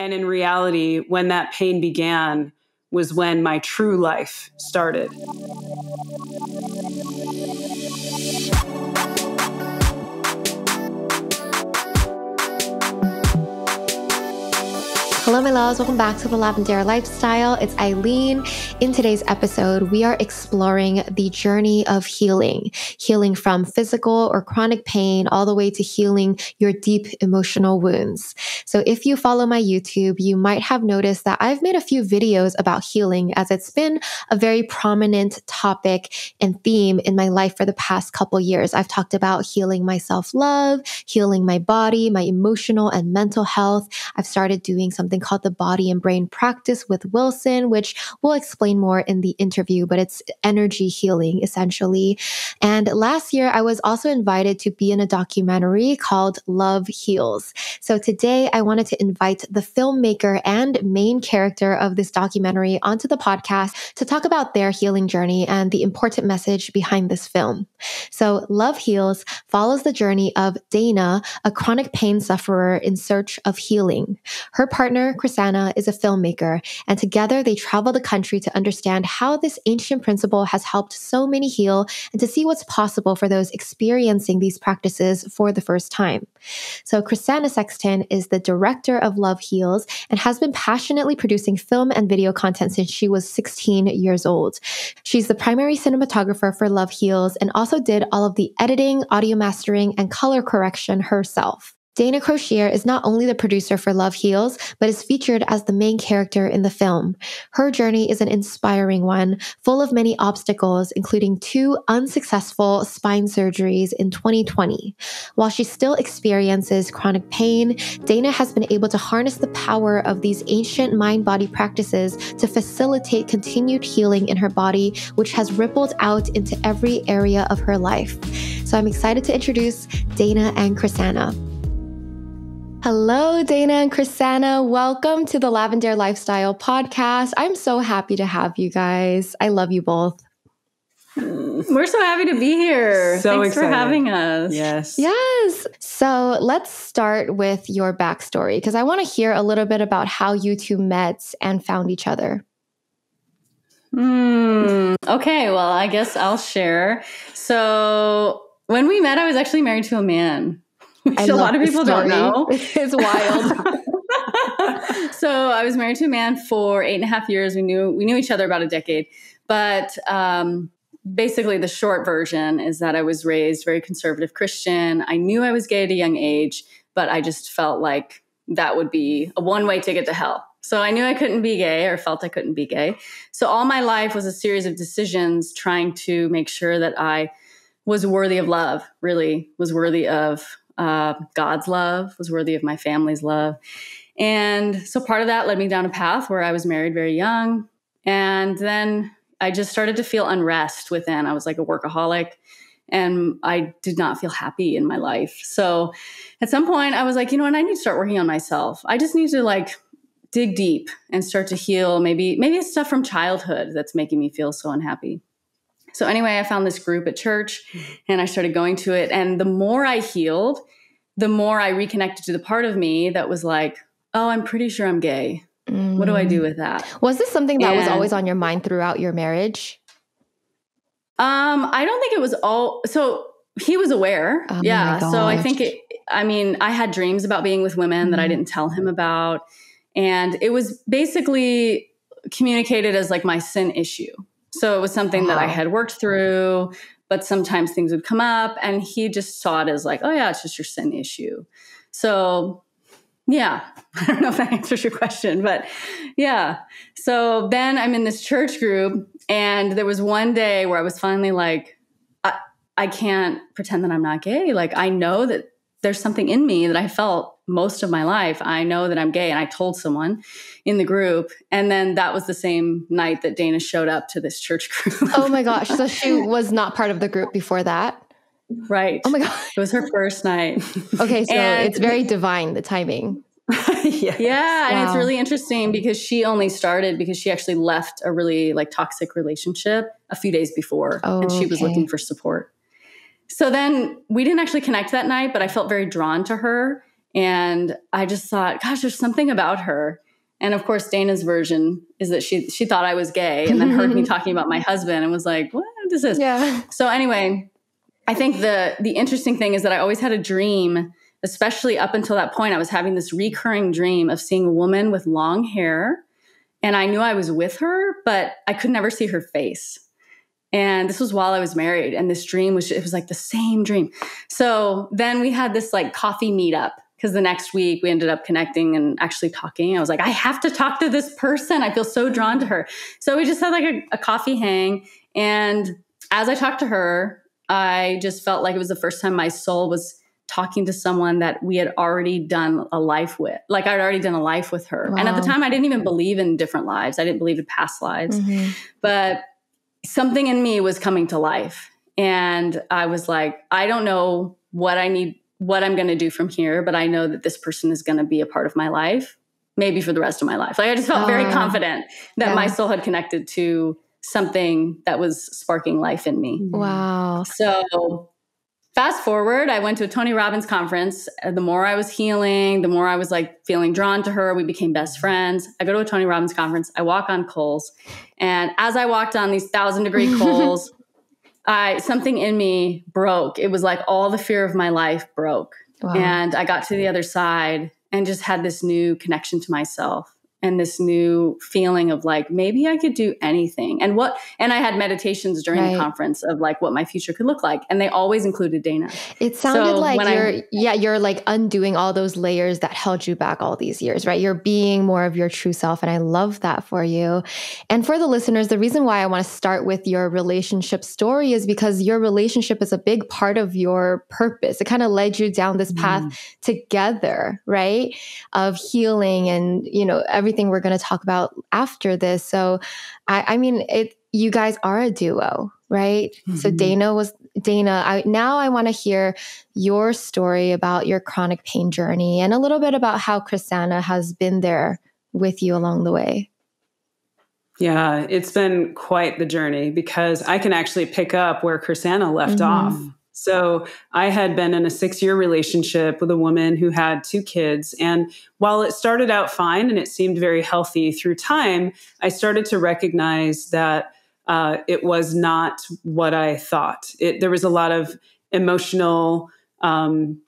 And in reality, when that pain began was when my true life started. Hello, my loves. Welcome back to the Lavendaire Lifestyle. It's Aileen. In today's episode, we are exploring the journey of healing, healing from physical or chronic pain, all the way to healing your deep emotional wounds. So if you follow my YouTube, you might have noticed that I've made a few videos about healing, as it's been a very prominent topic and theme in my life for the past couple years. I've talked about healing my self-love, healing my body, my emotional and mental health. I've started doing something called the Body and Brain practice with Wilson, which we'll explain more in the interview, but it's energy healing essentially. And last year, I was also invited to be in a documentary called Love Heals. So today I wanted to invite the filmmaker and main character of this documentary onto the podcast to talk about their healing journey and the important message behind this film. So Love Heals follows the journey of Dana, a chronic pain sufferer in search of healing. Her partner, Krisanna, is a filmmaker, and together they travel the country to understand how this ancient principle has helped so many heal and to see what's possible for those experiencing these practices for the first time. So Krisanna Sexton is the director of Love Heals and has been passionately producing film and video content since she was 16 years old. She's the primary cinematographer for Love Heals and also did all of the editing, audio mastering, and color correction herself. Dana Croschere is not only the producer for Love Heals, but is featured as the main character in the film. Her journey is an inspiring one, full of many obstacles, including 2 unsuccessful spine surgeries in 2020. While she still experiences chronic pain, Dana has been able to harness the power of these ancient mind-body practices to facilitate continued healing in her body, which has rippled out into every area of her life. So I'm excited to introduce Dana and Krisanna. Hello, Dana and Krisanna. Welcome to the Lavendaire Lifestyle podcast. I'm so happy to have you guys. I love you both. We're so happy to be here. So Thanks excited. For having us. Yes. Yes. So let's start with your backstory, because I want to hear a little bit about how you two met and found each other. Okay. Well, I guess I'll share. So when we met, I was actually married to a man. Which a lot of people don't know. It's wild. So I was married to a man for 8.5 years. We knew each other about a decade. But basically the short version is that I was raised very conservative Christian. I knew I was gay at a young age, but I just felt like that would be a one-way ticket to hell. So I knew I couldn't be gay, or felt I couldn't be gay. So all my life was a series of decisions trying to make sure that I was worthy of love, really was worthy of God's love, was worthy of my family's love. And so part of that led me down a path where I was married very young. And then I just started to feel unrest within. I was like a workaholic, and I did not feel happy in my life. So at some point I was like, you know what? I need to start working on myself. I just need to like dig deep and start to heal. Maybe it's stuff from childhood that's making me feel so unhappy. So anyway, I found this group at church and I started going to it. And the more I healed, the more I reconnected to the part of me that was like, oh, I'm pretty sure I'm gay. What do I do with that? Was this something that was always on your mind throughout your marriage? I don't think it was all. So he was aware. Oh yeah. So I think I had dreams about being with women that I didn't tell him about. And it was basically communicated as like my sin issue. So it was something that I had worked through, but sometimes things would come up and he just saw it as like, oh yeah, it's just your sin issue. So yeah, I don't know if that answers your question, but yeah. So then I'm in this church group, and there was one day where I was finally like, I can't pretend that I'm not gay. Like, I know that there's something in me that I felt most of my life. I know that I'm gay. And I told someone in the group. And then that was the same night that Dana showed up to this church group. Oh my gosh. So she was not part of the group before that? Right. Oh my God. It was her first night. Okay. So it's very divine, the timing. Yes. Yeah. Wow. And it's really interesting because she only started because she actually left a really like toxic relationship a few days before. Oh, and she was looking for support. So then we didn't actually connect that night, but I felt very drawn to her. And I just thought, gosh, there's something about her. And of course, Dana's version is that she thought I was gay and then heard me talking about my husband and was like, what is this? Yeah. So anyway, I think the interesting thing is that I always had a dream, especially up until that point, I was having this recurring dream of seeing a woman with long hair. And I knew I was with her, but I could never see her face. And this was while I was married. And this dream was, it was like the same dream. So then we had this like coffee meetup. Because the next week we ended up connecting and actually talking. I was like, I have to talk to this person. I feel so drawn to her. So we just had like a coffee hang. And as I talked to her, I just felt like it was the first time my soul was talking to someone that we had already done a life with. Like I'd already done a life with her. Wow. And at the time I didn't even believe in different lives. I didn't believe in past lives. Mm-hmm. But something in me was coming to life. And I was like, I don't know what I need, what I'm going to do from here, but I know that this person is going to be a part of my life, maybe for the rest of my life. Like I just felt very confident that my soul had connected to something that was sparking life in me. Wow. So fast forward, I went to a Tony Robbins conference. The more I was healing, the more I was like feeling drawn to her. We became best friends. I go to a Tony Robbins conference. I walk on coals. And as I walked on these 1,000-degree coals, something in me broke. It was like all the fear of my life broke. Wow. And I got to the other side and just had this new connection to myself and this new feeling of like, maybe I could do anything. And I had meditations during the conference of like what my future could look like. And they always included Dana. It sounded like you're like undoing all those layers that held you back all these years, right? You're being more of your true self. And I love that for you. And for the listeners, the reason why I want to start with your relationship story is because your relationship is a big part of your purpose. It kind of led you down this path together, right? Of healing and, you know, everything we're going to talk about after this. So I mean, you guys are a duo, right? Mm-hmm. So Dana, now I want to hear your story about your chronic pain journey and a little bit about how Krisanna has been there with you along the way. Yeah, it's been quite the journey because I can actually pick up where Krisanna left off. So I had been in a 6-year relationship with a woman who had 2 kids. And while it started out fine and it seemed very healthy through time, I started to recognize that it was not what I thought. There was a lot of emotional, abuse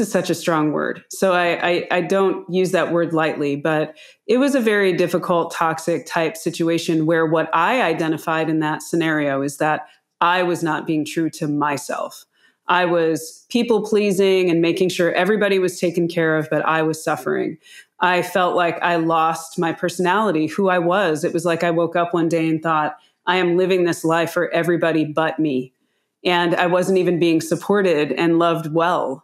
is such a strong word. So I don't use that word lightly, but it was a very difficult, toxic type situation where what I identified in that scenario is that I was not being true to myself. I was people pleasing and making sure everybody was taken care of, but I was suffering. I felt like I lost my personality, who I was. It was like I woke up one day and thought, I am living this life for everybody but me. And I wasn't even being supported and loved well.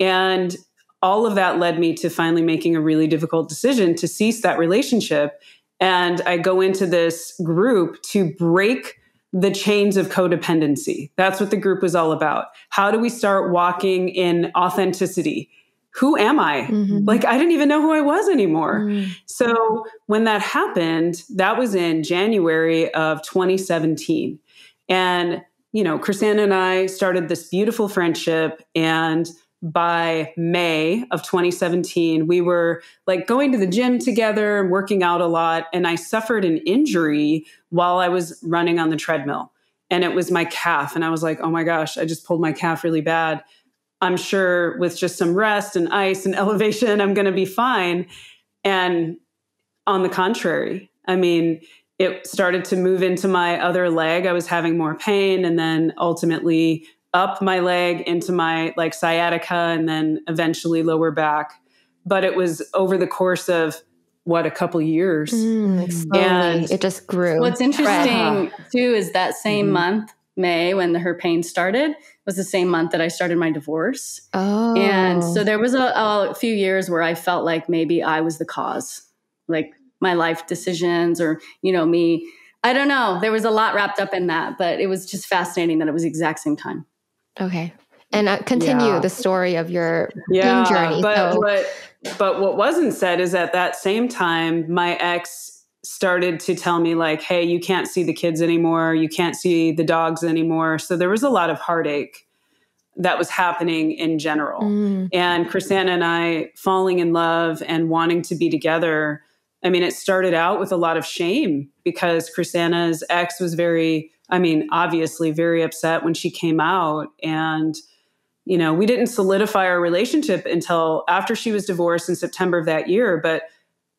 And all of that led me to finally making a really difficult decision to cease that relationship. And I go into this group to break the chains of codependency. That's what the group was all about. How do we start walking in authenticity? Who am I? Mm-hmm. Like, I didn't even know who I was anymore. Mm-hmm. So when that happened, that was in January of 2017. And, you know, Krisanna and I started this beautiful friendship. And by May of 2017, we were like going to the gym together and working out a lot. And I suffered an injury while I was running on the treadmill, and it was my calf. And I was like, oh my gosh, I just pulled my calf really bad. I'm sure with just some rest and ice and elevation, I'm going to be fine. And on the contrary, I mean, it started to move into my other leg. I was having more pain. And then ultimately up my leg into my like sciatica and then eventually lower back. But it was over the course of a couple years. And it just grew. What's interesting too is that same month, May, when her pain started, was the same month that I started my divorce. Oh. And so there was a few years where I felt like maybe I was the cause, like my life decisions or, you know, me. I don't know. There was a lot wrapped up in that, but it was just fascinating that it was the exact same time. Okay. And continue the story of your pain journey. But what wasn't said is at that same time, my ex started to tell me like, hey, you can't see the kids anymore. You can't see the dogs anymore. So there was a lot of heartache. that was happening in general. Mm. And Krisanna and I falling in love and wanting to be together. I mean, it started out with a lot of shame because Krisanna's ex was obviously very upset when she came out. And, you know, we didn't solidify our relationship until after she was divorced in September of that year, but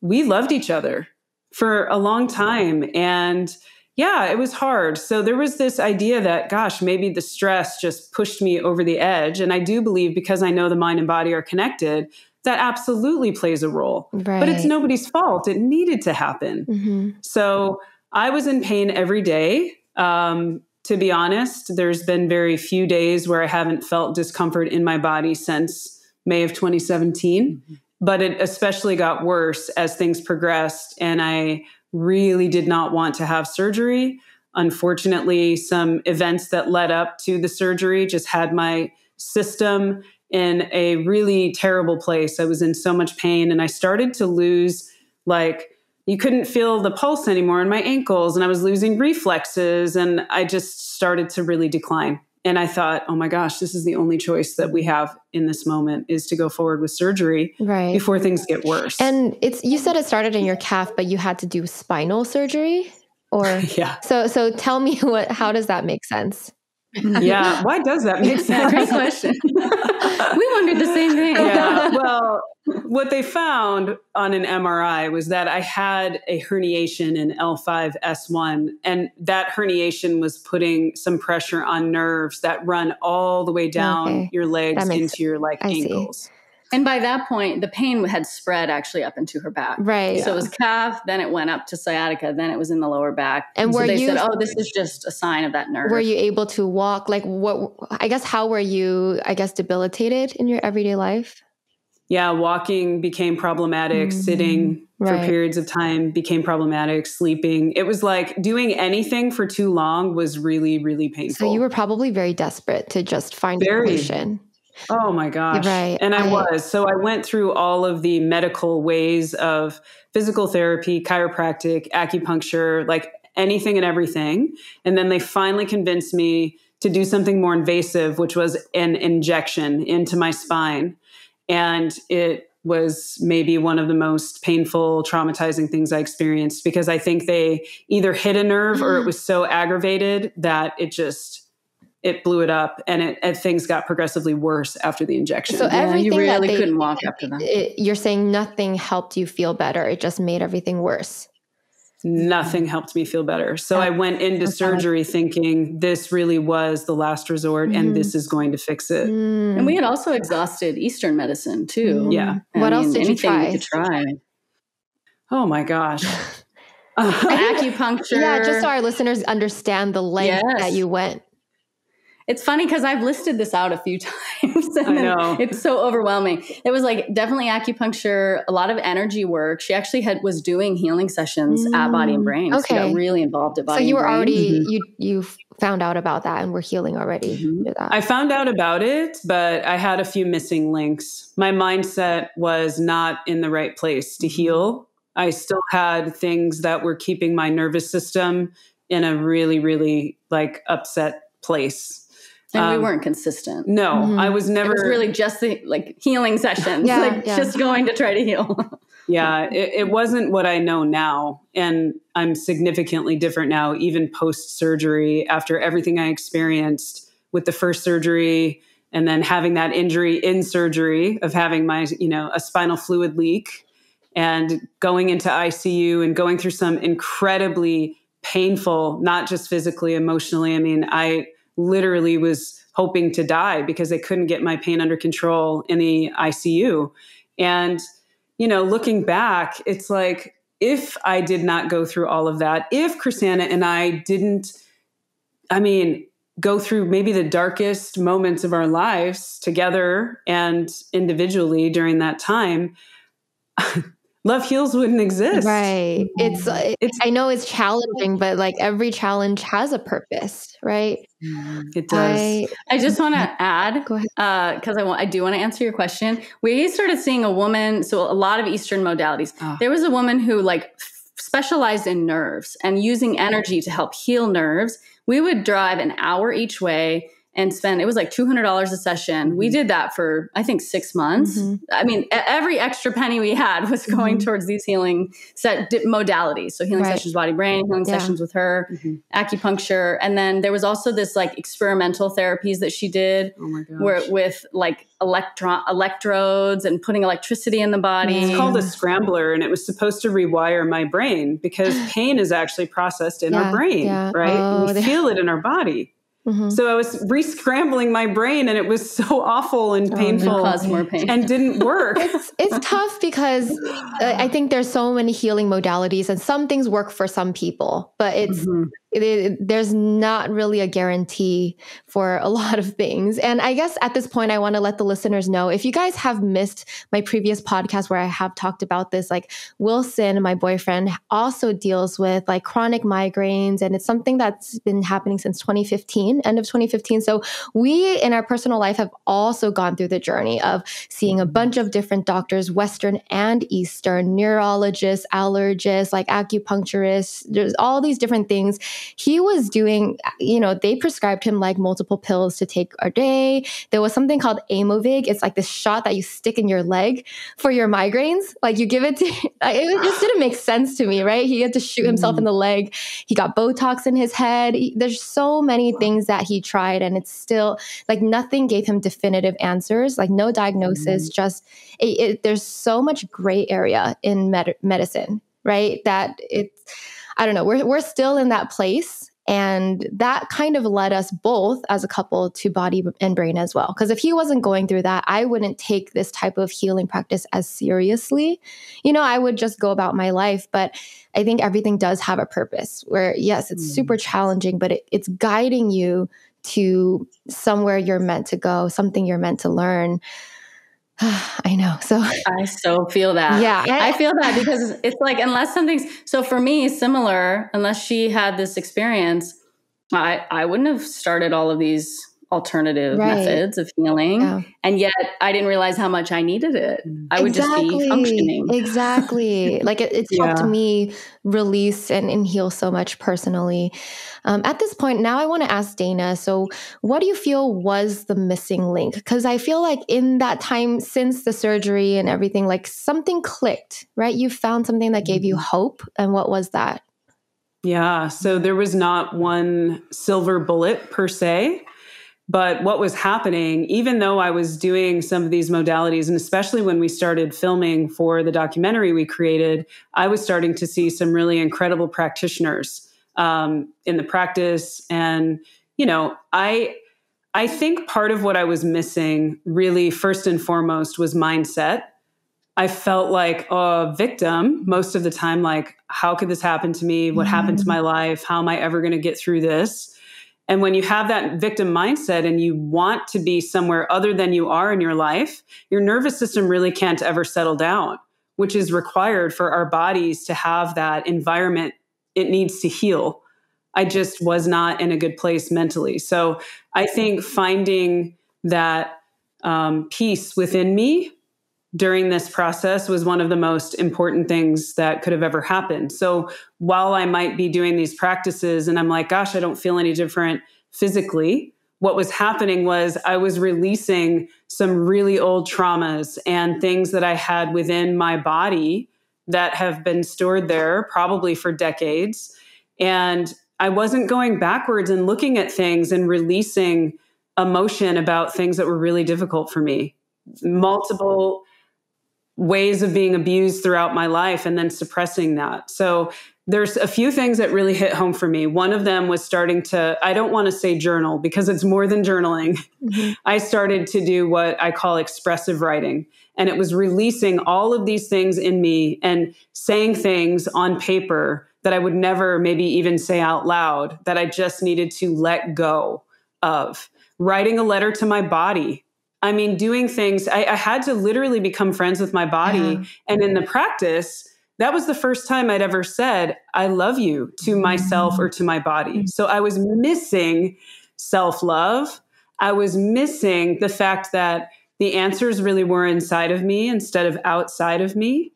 we loved each other for a long time. And yeah, it was hard. So there was this idea that, gosh, maybe the stress just pushed me over the edge. And I do believe, because I know the mind and body are connected, that absolutely plays a role. Right. But it's nobody's fault. It needed to happen. Mm-hmm. So I was in pain every day. To be honest, there's been very few days where I haven't felt discomfort in my body since May of 2017. Mm-hmm. But it especially got worse as things progressed, and I really did not want to have surgery. Unfortunately, some events that led up to the surgery just had my system in a really terrible place. I was in so much pain, and I started to lose, like, you couldn't feel the pulse anymore in my ankles, and I was losing reflexes, and I just started to really decline. And I thought, oh my gosh, this is the only choice that we have in this moment, is to go forward with surgery before things get worse. And you said it started in your calf, but you had to do spinal surgery, or yeah. So tell me how does that make sense? Yeah. Why does that make sense? Great question. We wondered the same thing. Yeah. Well, what they found on an MRI was that I had a herniation in L5, S1, and that herniation was putting some pressure on nerves that run all the way down your legs into your ankles. And by that point, the pain had spread actually up into her back. Right. So it was calf, then it went up to sciatica, then it was in the lower back. And they said, oh, this is just a sign of that nerve. Were you able to walk? How were you, debilitated in your everyday life? Yeah, walking became problematic, sitting for periods of time became problematic, sleeping. It was like doing anything for too long was really, really painful. So you were probably very desperate to just find a solution. Oh my gosh. Right. And I was. So I went through all of the medical ways of physical therapy, chiropractic, acupuncture, like anything and everything. And then they finally convinced me to do something more invasive, which was an injection into my spine. And it was maybe one of the most painful, traumatizing things I experienced, because I think they either hit a nerve or it was so aggravated that it just... it blew it up, and things got progressively worse after the injection. So you really couldn't walk after that. You're saying nothing helped you feel better. It just made everything worse. Nothing helped me feel better. So I went into surgery thinking this really was the last resort and this is going to fix it. Mm. And we had also exhausted Eastern medicine too. Yeah. What else did you try? Anything we could try. Oh my gosh. Acupuncture. Yeah, just so our listeners understand the length that you went. It's funny because I've listed this out a few times and I know. It's so overwhelming. It was definitely acupuncture, a lot of energy work. She actually was doing healing sessions at Body and Brain. Okay. So got really involved at Body and Brain. So you were already, you found out about that and were healing already. Mm-hmm. That. I found out about it, but I had a few missing links. My mindset was not in the right place to heal. I still had things that were keeping my nervous system in a really, really upset place. And we weren't consistent. No, I was never. It was really just the healing sessions, just going to try to heal. Yeah, it wasn't what I know now. And I'm significantly different now, even post-surgery, after everything I experienced with the first surgery and then having that injury in surgery of having my, a spinal fluid leak and going into ICU and going through some incredibly painful, not just physically, emotionally. I mean, I literally was hoping to die because they couldn't get my pain under control in the ICU. And, looking back, it's like, if I did not go through all of that, if Krisanna and I didn't, go through maybe the darkest moments of our lives together and individually during that time, Love Heals wouldn't exist. Right. It's I know it's challenging, but every challenge has a purpose, right? It does. I just want to add, go ahead. Cause I do want to answer your question. We started seeing a woman. So a lot of Eastern modalities, there was a woman who specialized in nerves and using energy to help heal nerves. We would drive an hour each way and spent, it was like $200 a session. We did that for, I think, 6 months. Mm-hmm. I mean, every extra penny we had was going towards these healing modalities. So healing sessions, body, brain, healing sessions with her, acupuncture. And then there was also this like experimental therapies that she did with like electrodes and putting electricity in the body. It's called a scrambler, and it was supposed to rewire my brain because pain is actually processed in our brain, right? Oh, we feel it in our body. Mm-hmm. So I was re-scrambling my brain, and it was so awful and painful, and caused more pain, and didn't work. It's tough because I think there's so many healing modalities, and some things work for some people, but it's there's not really a guarantee for a lot of things. And I guess at this point, I want to let the listeners know, if you guys have missed my previous podcast where I have talked about this, like Wilson, my boyfriend, also deals with like chronic migraines. And it's something that's been happening since 2015, end of 2015. So we in our personal life have also gone through the journey of seeing a bunch of different doctors, Western and Eastern, neurologists, allergists, like acupuncturists, there's all these different things. He was doing, you know, they prescribed him like multiple pills to take a day. There was something called Aimovig. It's like this shot that you stick in your leg for your migraines. Like you give it to, it just didn't make sense to me, right? He had to shoot himself in the leg. He got Botox in his head. There's so many things that he tried, and it's still like nothing gave him definitive answers, like no diagnosis, just there's so much gray area in medicine, right? That it's, I don't know, we're still in that place. And that kind of led us both as a couple to Body and Brain as well. Because if he wasn't going through that, I wouldn't take this type of healing practice as seriously. You know, I would just go about my life. But I think everything does have a purpose where, yes, it's super challenging, but it's guiding you to somewhere you're meant to go, something you're meant to learn. I know. So I so feel that. Yeah. I feel that because it's like, unless something's, so for me, similar, unless she had this experience, I wouldn't have started all of these alternative methods of healing. Yeah. And yet I didn't realize how much I needed it. I would just be functioning. Exactly. Like it's helped me release and heal so much personally. At this point, now I want to ask Dana, so what do you feel was the missing link? Because I feel like in that time since the surgery and everything, like something clicked, right? You found something that gave you hope. And what was that? Yeah. So there was not one silver bullet per se. But what was happening, even though I was doing some of these modalities, and especially when we started filming for the documentary we created, I was starting to see some really incredible practitioners in the practice. And, you know, I think part of what I was missing really first and foremost was mindset. I felt like a victim most of the time, like, how could this happen to me? What happened to my life? How am I ever going to get through this? And when you have that victim mindset and you want to be somewhere other than you are in your life, your nervous system really can't ever settle down, which is required for our bodies to have that environment it needs to heal. I just was not in a good place mentally. So I think finding that peace within me during this process was one of the most important things that could have ever happened. So while I might be doing these practices and I'm like, gosh, I don't feel any different physically, what was happening was I was releasing some really old traumas and things that I had within my body that have been stored there probably for decades. And I wasn't going backwards and looking at things and releasing emotion about things that were really difficult for me. Multiple ways of being abused throughout my life and then suppressing that. So there's a few things that really hit home for me. One of them was starting to, I don't want to say journal because it's more than journaling. I started to do what I call expressive writing. And it was releasing all of these things in me and saying things on paper that I would never maybe even say out loud that I just needed to let go of. Writing a letter to my body. I mean, doing things, I had to literally become friends with my body. And in the practice, that was the first time I'd ever said, I love you to myself or to my body. So I was missing self-love. I was missing the fact that the answers really were inside of me instead of outside of me.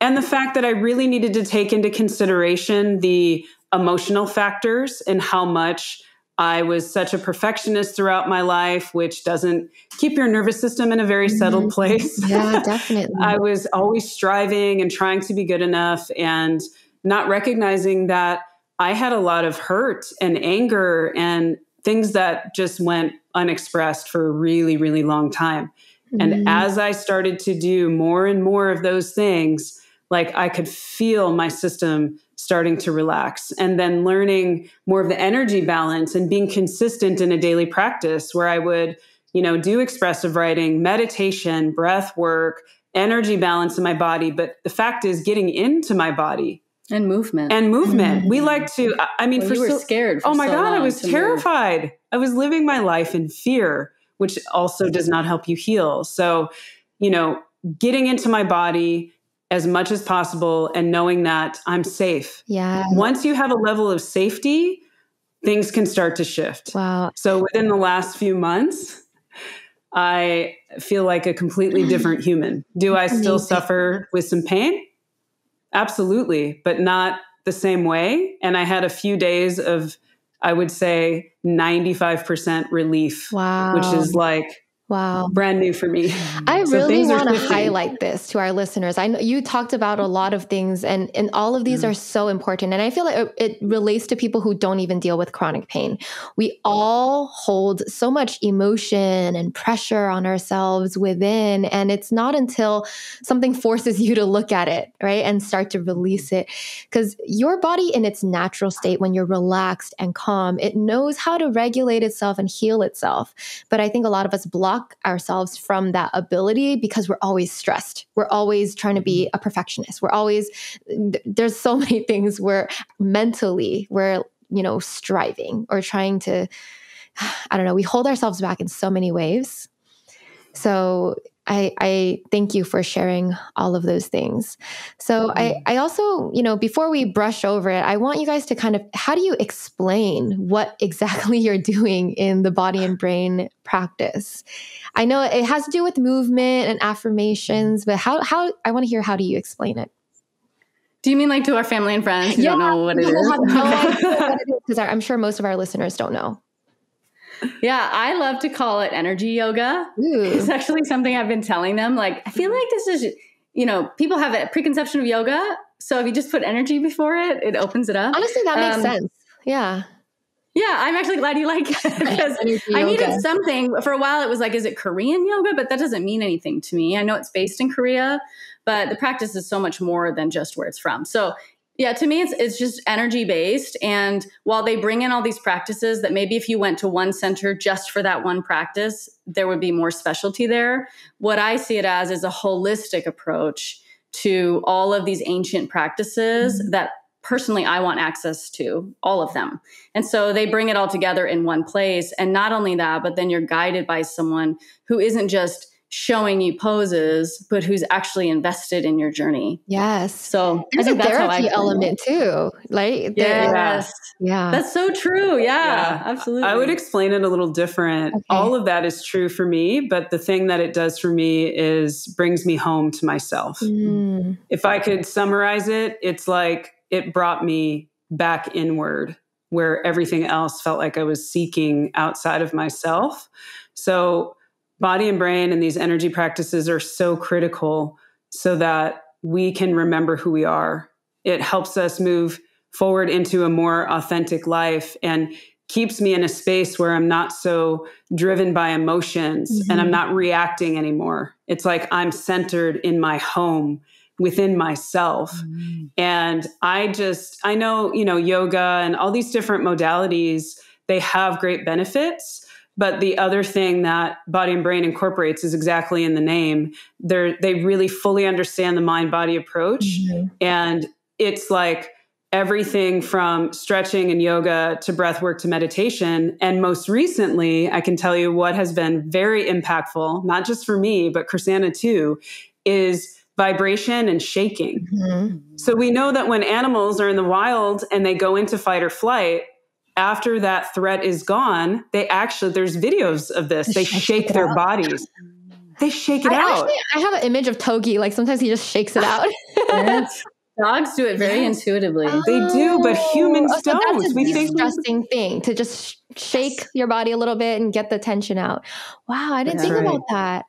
And the fact that I really needed to take into consideration the emotional factors and how much I was such a perfectionist throughout my life, which doesn't keep your nervous system in a very settled place. Yeah, definitely. I was always striving and trying to be good enough and not recognizing that I had a lot of hurt and anger and things that just went unexpressed for a really, really long time. And as I started to do more and more of those things, like I could feel my system starting to relax, and then learning more of the energy balance and being consistent in a daily practice where I would, you know, do expressive writing, meditation, breath work, energy balance in my body. But the fact is getting into my body. And movement. And movement. Mm-hmm. We like to, I mean, well, for you were so scared. For oh my so God, I was terrified. Move. I was living my life in fear, which also does not help you heal. So, you know, getting into my body as much as possible and knowing that I'm safe. Yeah. Once you have a level of safety, things can start to shift. Wow. So within the last few months, I feel like a completely different human. Do I still suffer with some pain? Absolutely, but not the same way. And I had a few days of, I would say, 95% relief, which is like, brand new for me. I really want to highlight this to our listeners. I know you talked about a lot of things, and all of these are so important. And I feel like it relates to people who don't even deal with chronic pain. We all hold so much emotion and pressure on ourselves within, and it's not until something forces you to look at it, right? And start to release it. Because your body in its natural state, when you're relaxed and calm, it knows how to regulate itself and heal itself. But I think a lot of us block ourselves from that ability because we're always stressed. We're always trying to be a perfectionist. We're always, there's so many things where mentally we're, you know, striving or trying to, I don't know, we hold ourselves back in so many ways. So I thank you for sharing all of those things. So I also, you know, before we brush over it, I want you guys to kind of, how do you explain what exactly you're doing in the body and brain practice? I know it has to do with movement and affirmations, but how I want to hear, how do you explain it? Do you mean like to our family and friends who don't know what it is? Because I'm sure most of our listeners don't know. Yeah, I love to call it energy yoga. Ooh. It's actually something I've been telling them. Like, I feel like this is, you know, people have a preconception of yoga. So if you just put energy before it, it opens it up. Honestly, that makes sense. Yeah. Yeah, I'm actually glad you like it because I needed something. For a while, it was like, is it Korean yoga? But that doesn't mean anything to me. I know it's based in Korea, but the practice is so much more than just where it's from. So yeah, to me, it's just energy based. And while they bring in all these practices that maybe if you went to one center just for that one practice, there would be more specialty there. What I see it as is a holistic approach to all of these ancient practices that personally I want access to, all of them. And so they bring it all together in one place. And not only that, but then you're guided by someone who isn't just showing you poses, but who's actually invested in your journey. Yes. So there's a therapy element too. Like, yes. Yeah. That's so true. Yeah, absolutely. I would explain it a little different. Okay. All of that is true for me, but the thing that it does for me is brings me home to myself. Mm. If I could summarize it, it's like it brought me back inward where everything else felt like I was seeking outside of myself. So body and brain and these energy practices are so critical so that we can remember who we are. It helps us move forward into a more authentic life and keeps me in a space where I'm not so driven by emotions and I'm not reacting anymore. It's like I'm centered in my home within myself. And I know, you know, yoga and all these different modalities, they have great benefits. But the other thing that Body and Brain incorporates is exactly in the name. They really fully understand the mind-body approach. And it's like everything from stretching and yoga to breath work to meditation. And most recently, I can tell you what has been very impactful, not just for me, but Krisanna too, is vibration and shaking. So we know that when animals are in the wild and they go into fight or flight, after that threat is gone, there's videos of this. They shake their bodies. They shake it out. Actually, I have an image of Togi. Like sometimes he just shakes it out. Dogs do it very intuitively. Oh. They do, but humans don't. That's a disgusting thing to just shake your body a little bit and get the tension out. Wow, I didn't think about that.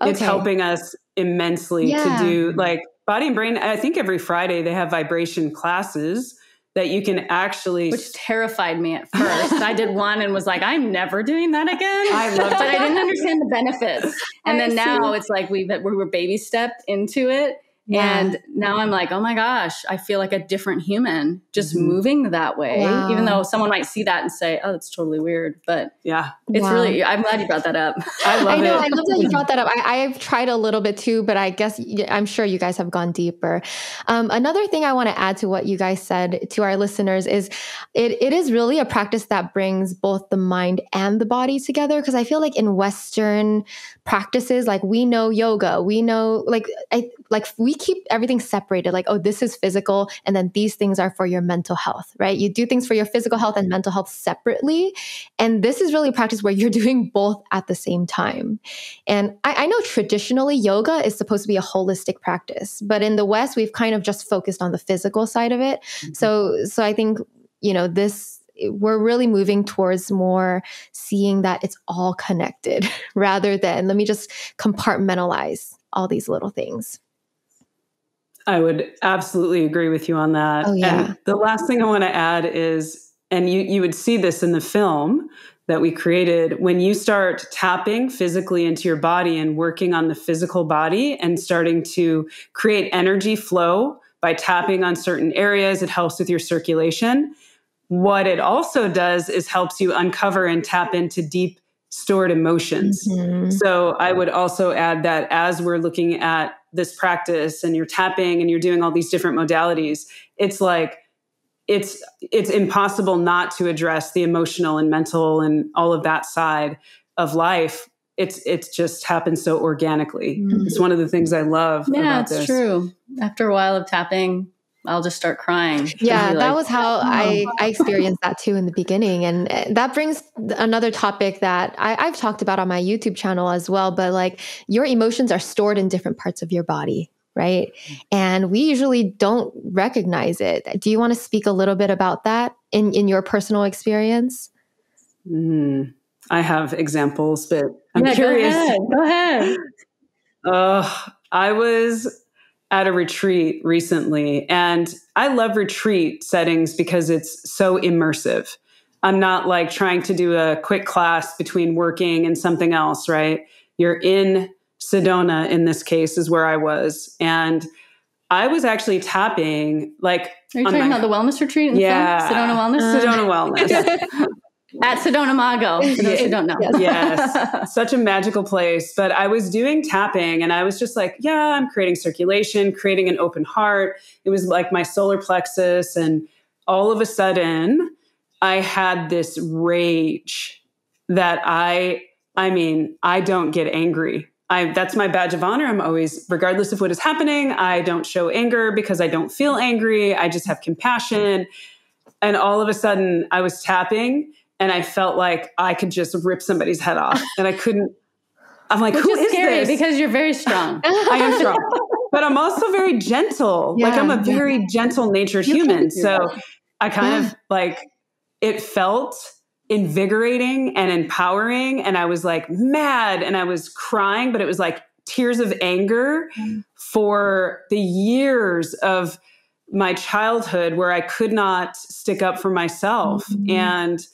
Okay. It's helping us immensely to do like Body and Brain. I think every Friday they have vibration classes that you can actually... Which terrified me at first. I did one and was like, I'm never doing that again. I loved it. But I didn't understand the benefits. And then now it's like we were baby stepped into it. Wow. And now I'm like, oh my gosh, I feel like a different human just moving that way. Wow. Even though someone might see that and say, oh, that's totally weird. But yeah, it's really, I'm glad you brought that up. I know. I love that you brought that up. I've tried a little bit too, but I guess I'm sure you guys have gone deeper. Another thing I want to add to what you guys said to our listeners is it is really a practice that brings both the mind and the body together. Because I feel like in Western practices, like we know yoga, we know we keep everything separated. Like, oh, this is physical. And then these things are for your mental health, right? You do things for your physical health and mental health separately. And this is really a practice where you're doing both at the same time. And I know traditionally yoga is supposed to be a holistic practice, but in the West, we've kind of just focused on the physical side of it. Mm-hmm. So I think, we're really moving towards more seeing that it's all connected rather than let me just compartmentalize all these little things. I would absolutely agree with you on that. Oh, yeah. And the last thing I want to add is, and you would see this in the film that we created, when you start tapping physically into your body and working on the physical body and starting to create energy flow by tapping on certain areas, it helps with your circulation. What it also does is helps you uncover and tap into deep stored emotions. Mm-hmm. So I would also add that as we're looking at this practice and you're tapping and you're doing all these different modalities, it's like, it's impossible not to address the emotional and mental and all of that side of life. It's just happens so organically. Mm-hmm. It's one of the things I love about this. Yeah, it's true. After a while of tapping, I'll just start crying. Yeah, that was how I experienced that too in the beginning. And that brings another topic that I've talked about on my YouTube channel as well, but like your emotions are stored in different parts of your body, right? And we usually don't recognize it. Do you want to speak a little bit about that in your personal experience? I have examples, but I'm curious. Go ahead. I was at a retreat recently. And I love retreat settings because it's so immersive. I'm not like trying to do a quick class between working and something else, right? You're in Sedona, in this case, is where I was. And I was actually tapping like... Are you talking about the wellness retreat? Yeah. Sedona Wellness? Sedona Wellness. At Sedona Mago, for those who don't know. Yes, such a magical place. But I was doing tapping and I was just like, I'm creating circulation, creating an open heart. It was like my solar plexus. And all of a sudden, I had this rage that I don't get angry. That's my badge of honor. I'm always, regardless of what is happening, I don't show anger because I don't feel angry. I just have compassion. And all of a sudden, I was tapping and I felt like I could just rip somebody's head off. And I couldn't, I'm like, who is this? Because you're very strong. I am strong. But I'm also very gentle. Yeah, like I'm a very gentle natured human. So I kind of like, it felt invigorating and empowering. And I was like mad and I was crying, but it was like tears of anger for the years of my childhood where I could not stick up for myself. Mm-hmm. And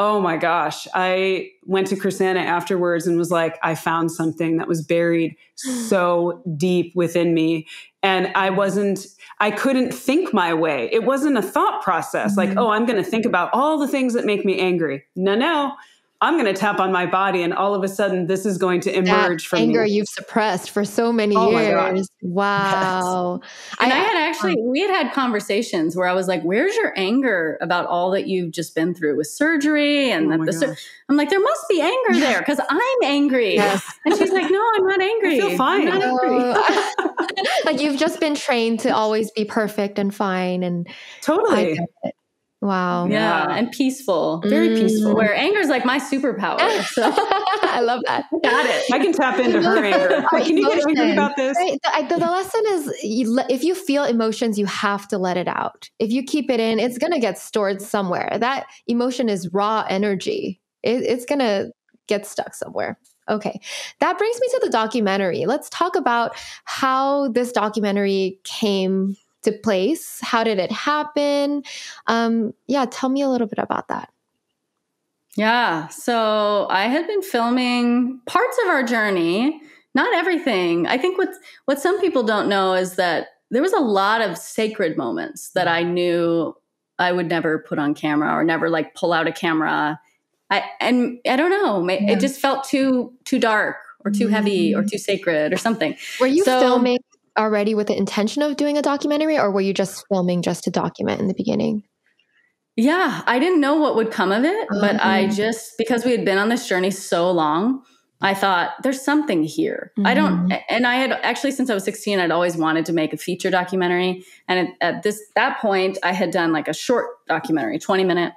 oh my gosh, I went to Krisanna afterwards and was like, I found something that was buried so deep within me. And I couldn't think my way. It wasn't a thought process. Mm-hmm. Like, oh, I'm going to think about all the things that make me angry. No, I'm going to tap on my body. And all of a sudden, this is going to emerge from anger me. You've suppressed for so many years. Wow. Yes. And I had we had conversations where I was like, where's your anger about all that you've just been through with surgery? And I'm like, there must be anger there because I'm angry. Yes. And she's like, no, I'm not angry. I feel fine. I'm not angry. Like you've just been trained to always be perfect and fine. And totally. Wow. Yeah. Wow. And peaceful, very peaceful, where anger is like my superpower. So. I love that. Got it. I can tap into her anger. Can you get angry about this? Right. The lesson is if you feel emotions, you have to let it out. If you keep it in, it's going to get stored somewhere. That emotion is raw energy. It's going to get stuck somewhere. Okay. That brings me to the documentary. Let's talk about how this documentary came to place. How did it happen? Yeah. Tell me a little bit about that. Yeah. So I had been filming parts of our journey, not everything. I think what some people don't know is that there was a lot of sacred moments that I knew I would never put on camera or never like pull out a camera. I don't know. It just felt too dark or too heavy or too sacred or something. Were you filming already with the intention of doing a documentary, or were you just filming just to document in the beginning? Yeah, I didn't know what would come of it, but because we had been on this journey so long, I thought there's something here. I had actually, since I was 16, I'd always wanted to make a feature documentary. And at that point I had done like a short documentary, 20-minute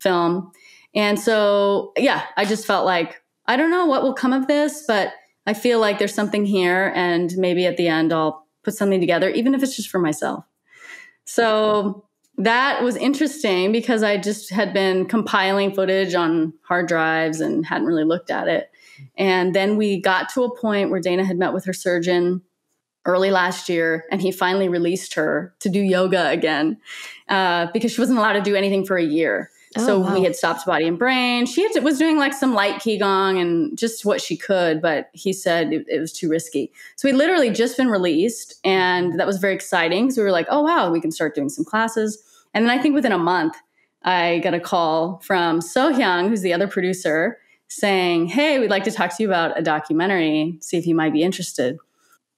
film. And so, yeah, I just felt like, I don't know what will come of this, but I feel like there's something here, and maybe at the end I'll put something together, even if it's just for myself. So that was interesting because I just had been compiling footage on hard drives and hadn't really looked at it. And then we got to a point where Dana had met with her surgeon early last year, and he finally released her to do yoga again because she wasn't allowed to do anything for a year. So we had stopped Body and Brain. She was doing like some light Qigong and just what she could, but he said it was too risky. So we literally just been released, and that was very exciting. So we were like, oh, wow, we can start doing some classes. And then I think within a month, I got a call from Sohyang, who's the other producer, saying, hey, we'd like to talk to you about a documentary, see if you might be interested.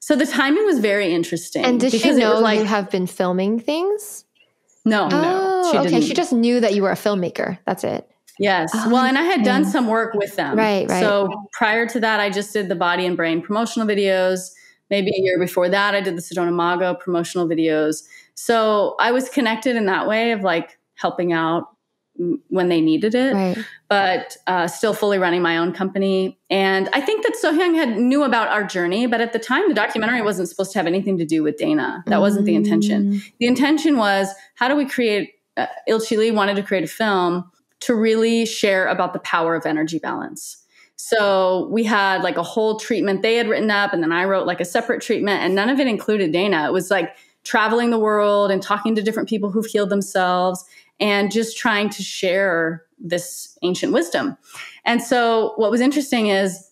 So the timing was very interesting. And did she know you have been filming things? No, she didn't. Okay, she just knew that you were a filmmaker. That's it. Yes. Well, and I had done some work with them. Right. So prior to that, I just did the Body and Brain promotional videos. Maybe a year before that, I did the Sedona Mago promotional videos. So I was connected in that way of like helping out when they needed it, but still fully running my own company. And I think that Sohyang knew about our journey, but at the time, the documentary wasn't supposed to have anything to do with Dana. That wasn't the intention. The intention was, how do we create, Ilchi Lee wanted to create a film to really share about the power of energy balance. So we had like a whole treatment they had written up, and then I wrote like a separate treatment, and none of it included Dana. It was like traveling the world and talking to different people who've healed themselves, and just trying to share this ancient wisdom. And so what was interesting is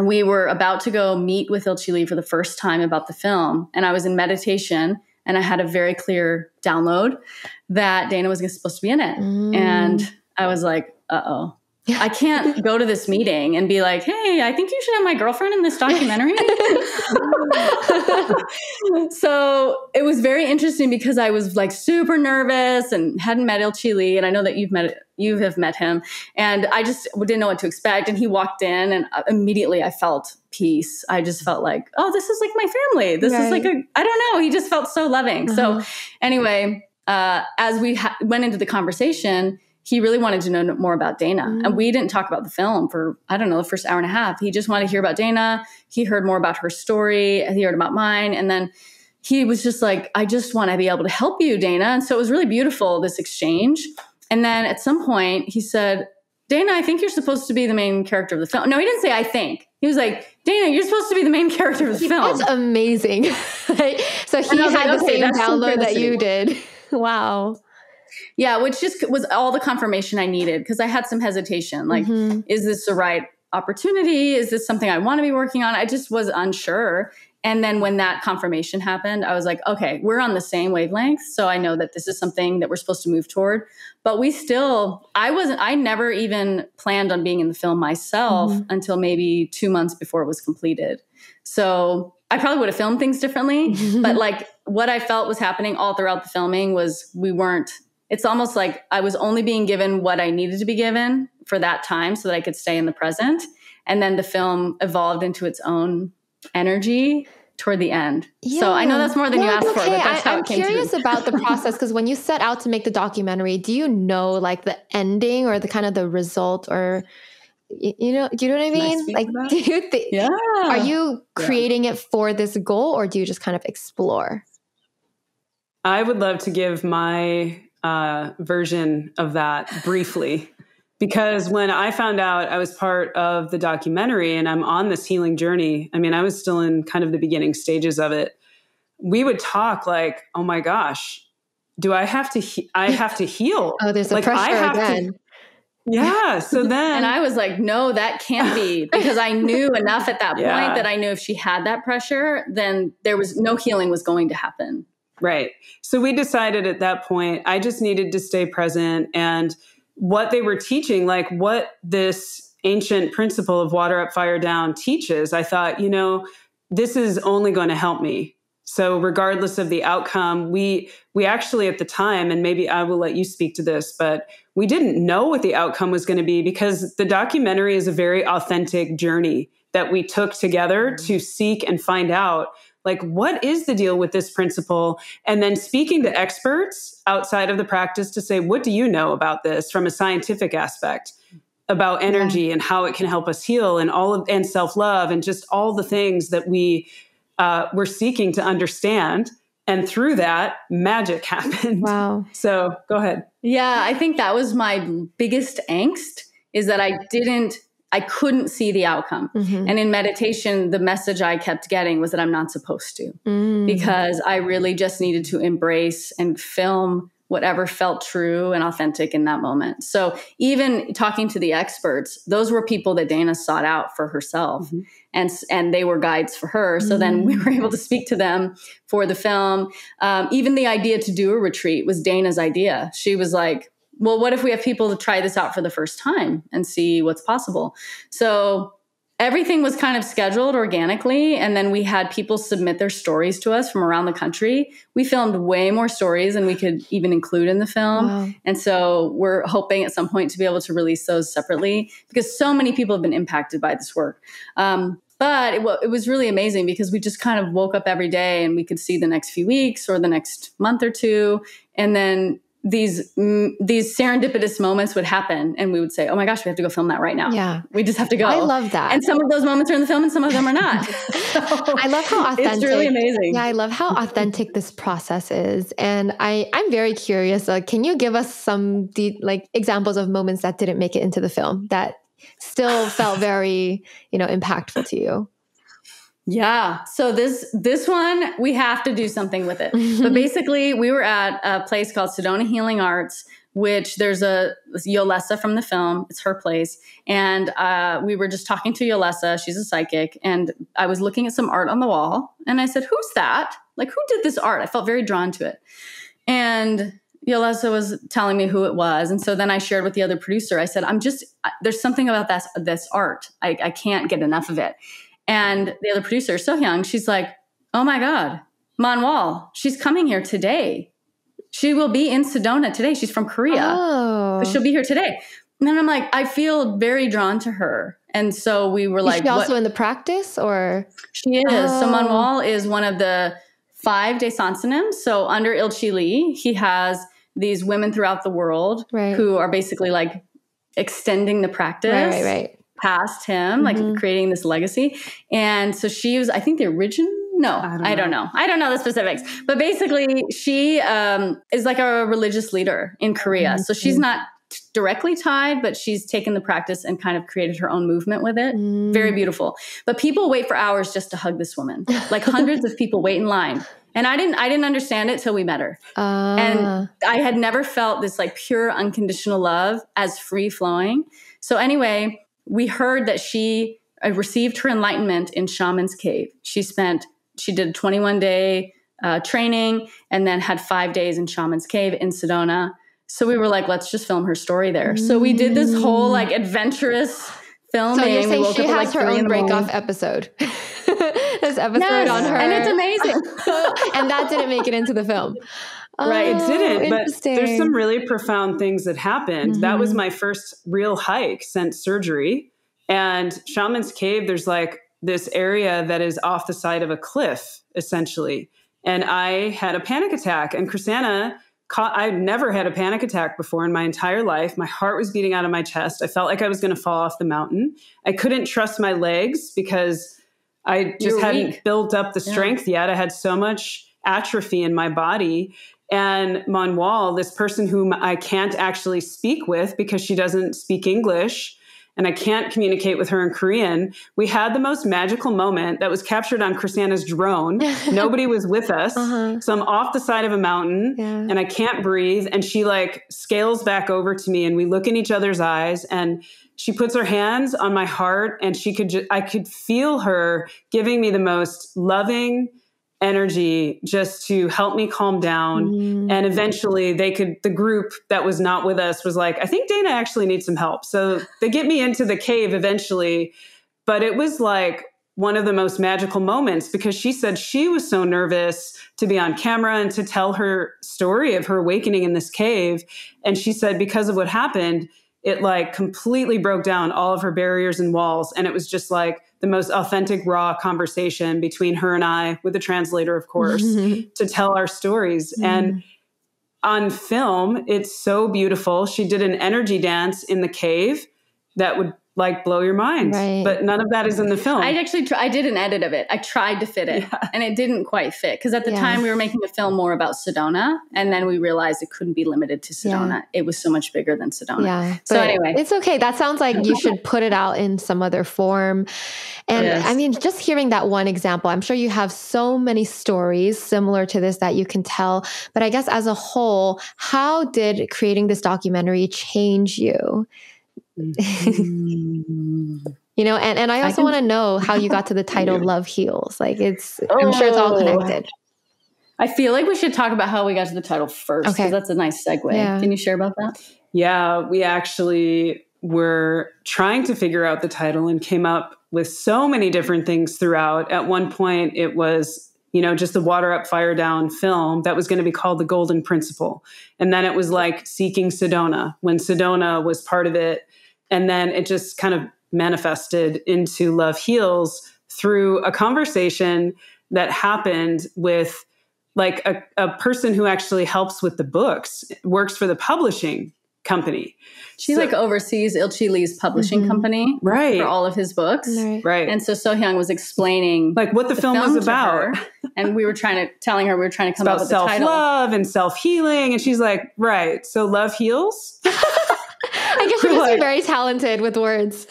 we were about to go meet with Ilchi Lee for the first time about the film. And I was in meditation, and I had a very clear download that Dana was supposed to be in it. And I was like, uh-oh. I can't go to this meeting and be like, hey, I think you should have my girlfriend in this documentary. So it was very interesting because I was like super nervous and hadn't met Ilchi Lee. And I know that you have met him, and I just didn't know what to expect. And he walked in, and immediately I felt peace. I just felt like, oh, this is like my family. This is like, I don't know. He just felt so loving. So anyway, as we went into the conversation, he really wanted to know more about Dana. And we didn't talk about the film for, I don't know, the first hour and a half. He just wanted to hear about Dana. He heard more about her story, and he heard about mine. And then he was just like, I just want to be able to help you, Dana. And so it was really beautiful, this exchange. And then at some point he said, Dana, I think you're supposed to be the main character of the film. No, he didn't say, I think. He was like, Dana, you're supposed to be the main character of the film. That's amazing. So he had like, the same download that you did. Wow. Yeah, which just was all the confirmation I needed, because I had some hesitation. Like, is this the right opportunity? Is this something I want to be working on? I just was unsure. And then when that confirmation happened, I was like, okay, we're on the same wavelength. So I know that this is something that we're supposed to move toward. But I never even planned on being in the film myself until maybe 2 months before it was completed. So I probably would have filmed things differently. But like what I felt was happening all throughout the filming was it's almost like I was only being given what I needed to be given for that time so that I could stay in the present. And then the film evolved into its own energy toward the end. Yeah. So I know that's more than you asked for, but that's how it came to me. I'm curious about the process, because when you set out to make the documentary, do you know like the ending or the kind of the result, or you know, do you know what I mean? Like, do you think, are you creating it for this goal, or do you just kind of explore? I would love to give my version of that briefly, because when I found out I was part of the documentary and I'm on this healing journey, I mean, I was still in kind of the beginning stages of it. We would talk like, oh my gosh, do I have to, I have to heal? Oh, there's like, a pressure again. Yeah. So then. And I was like, no, that can't be, because I knew enough at that point that I knew if she had that pressure, then there was no healing was going to happen. Right. So we decided at that point, I just needed to stay present, and what they were teaching, like what this ancient principle of water up, fire down teaches, I thought, you know, this is only going to help me. So regardless of the outcome, we actually at the time, and maybe I will let you speak to this, but we didn't know what the outcome was going to be, because the documentary is a very authentic journey that we took together to seek and find out, like, what is the deal with this principle? And then speaking to experts outside of the practice to say, what do you know about this from a scientific aspect about energy and how it can help us heal, and all of, and self-love, and just all the things that we were seeking to understand. And through that, magic happened. Wow. So go ahead. Yeah, I think that was my biggest angst, is that I couldn't see the outcome. Mm-hmm. And in meditation, the message I kept getting was that I'm not supposed to, because I really just needed to embrace and film whatever felt true and authentic in that moment. So even talking to the experts, those were people that Dana sought out for herself, and they were guides for her. So then we were able to speak to them for the film. Even the idea to do a retreat was Dana's idea. She was like, well, what if we have people to try this out for the first time and see what's possible? So everything was kind of scheduled organically. And then we had people submit their stories to us from around the country. We filmed way more stories than we could even include in the film. Wow. And so we're hoping at some point to be able to release those separately, because so many people have been impacted by this work. But it was really amazing, because we just kind of woke up every day and we could see the next few weeks or the next month or two. And then these serendipitous moments would happen, and we would say, oh my gosh, we have to go film that right now. Yeah. We just have to go. I love that. And some of those moments are in the film and some of them are not. So I love how authentic. It's really amazing. Yeah. I love how authentic this process is. And I'm very curious. Can you give us some examples of moments that didn't make it into the film that still felt very, impactful to you? Yeah. So this one, we have to do something with it. But basically we were at a place called Sedona Healing Arts, which there's a Yolessa from the film. It's her place. And we were just talking to Yolessa. She's a psychic. And I was looking at some art on the wall, and I said, who's that? Like, who did this art? I felt very drawn to it. And Yolessa was telling me who it was. And so then I shared with the other producer. I said, there's something about this art. I can't get enough of it. And the other producer, Sohyang, she's like, oh my God, Manwol, she's coming here today. She will be in Sedona today. She's from Korea, but she'll be here today. And then I'm like, I feel very drawn to her. And so we were like, also in the practice, or? She is. Oh. So Manwol is one of the 5 Daesansonams. So under Ilchi Lee, he has these women throughout the world who are basically like extending the practice. Right. Past him, like creating this legacy. And so she was, I think the original, I don't know the specifics, but basically she is like a religious leader in Korea. So she's not directly tied, but she's taken the practice and kind of created her own movement with it. Very beautiful. But people wait for hours just to hug this woman, like hundreds of people wait in line. And I didn't understand it till we met her. And I had never felt this like pure unconditional love as free flowing. So anyway, we heard that she received her enlightenment in Shaman's Cave. She did a 21-day training and then had 5 days in Shaman's Cave in Sedona. So we were like, let's just film her story there. So we did this whole like adventurous filming. So you're saying she has her own breakoff episode. This episode on her. And it's amazing. And that didn't make it into the film. Right. It didn't, but there's some really profound things that happened. That was my first real hike since surgery. And Shaman's Cave, there's like this area that is off the side of a cliff, essentially. And I had a panic attack. And Krisanna, I've never had a panic attack before in my entire life. My heart was beating out of my chest. I felt like I was going to fall off the mountain. I couldn't trust my legs because I just hadn't built up the strength yet. I had so much atrophy in my body. And Manwol, this person whom I can't actually speak with because she doesn't speak English, and I can't communicate with her in Korean, we had the most magical moment that was captured on Krisanna's drone. Nobody was with us. So I'm off the side of a mountain and I can't breathe. And she like scales back over to me and we look in each other's eyes and she puts her hands on my heart and she could, I could feel her giving me the most loving energy just to help me calm down. And eventually they could, the group that was not with us was like, I think Dana actually needs some help. So they get me into the cave eventually. But it was like one of the most magical moments because she said she was so nervous to be on camera and to tell her story of her awakening in this cave. And she said, because of what happened, it like completely broke down all of her barriers and walls. And it was just like the most authentic, raw conversation between her and I, with a translator, of course, to tell our stories. And on film, it's so beautiful. She did an energy dance in the cave that would like blow your mind. But none of that is in the film. I actually, I did an edit of it. I tried to fit it and it didn't quite fit. Cause at the time we were making a film more about Sedona and then we realized it couldn't be limited to Sedona. It was so much bigger than Sedona. So anyway, it's okay. That sounds like you should put it out in some other form. And I mean, just hearing that one example, I'm sure you have so many stories similar to this that you can tell, but I guess as a whole, how did creating this documentary change you? You know, and I also want to know how you got to the title Love Heals. Like it's, I'm sure it's all connected. I feel like we should talk about how we got to the title first, because that's a nice segue. Can you share about that? We actually were trying to figure out the title and came up with so many different things throughout. At one point it was, you know, just the Water Up, Fire Down film that was going to be called The Golden Principle. And then it was like Seeking Sedona when Sedona was part of it. And then it just kind of manifested into Love Heals through a conversation that happened with like a person who actually helps with the books, works for the publishing company. She like oversees Ilchi Lee's publishing company for all of his books. And so Sohyang was explaining like what the film was about. And we were trying to, telling her, we were trying to come up with the title. Self-love and self-healing. And she's like, so Love Heals? I guess she's like, very talented with words.